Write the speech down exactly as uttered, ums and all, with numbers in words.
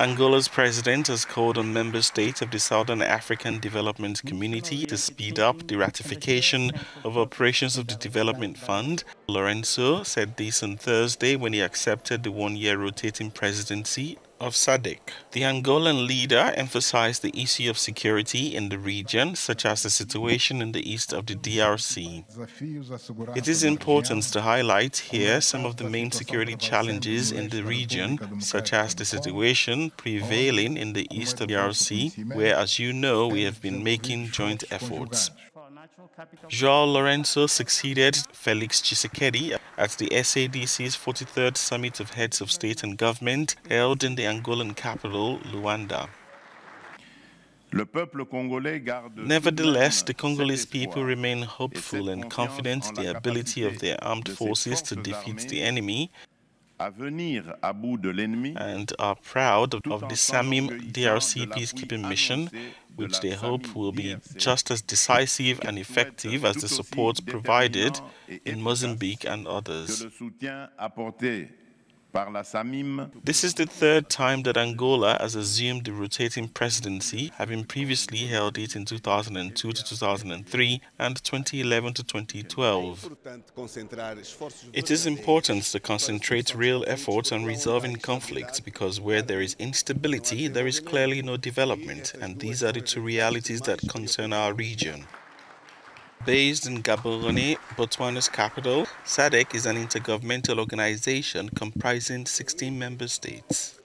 Angola's president has called on member states of the Southern African Development Community to speed up the ratification of operations of the Development Fund. Lourenço said this on Thursday when he accepted the one-year rotating presidency of S A D C. The Angolan leader emphasized the issue of security in the region, such as the situation in the east of the D R C. It is important to highlight here some of the main security challenges in the region, such as the situation prevailing in the east of the D R C, where, as you know, we have been making joint efforts. João Lourenço succeeded Félix Tshisekedi at the S A D C's forty-third Summit of Heads of State and Government held in the Angolan capital, Luanda. Nevertheless, the Congolese people remain hopeful and confident in the ability of their armed forces to defeat the enemy, and are proud of the SAMIM D R C peacekeeping mission, which they hope will be just as decisive and effective as the support provided in Mozambique and others. This is the third time that Angola has assumed the rotating presidency, having previously held it in two thousand two to two thousand three and twenty eleven to twenty twelve. It is important to concentrate real efforts on resolving conflicts, because where there is instability, there is clearly no development, and these are the two realities that concern our region. Based in Gaborone, Botswana's capital, S A D C is an intergovernmental organization comprising sixteen member states.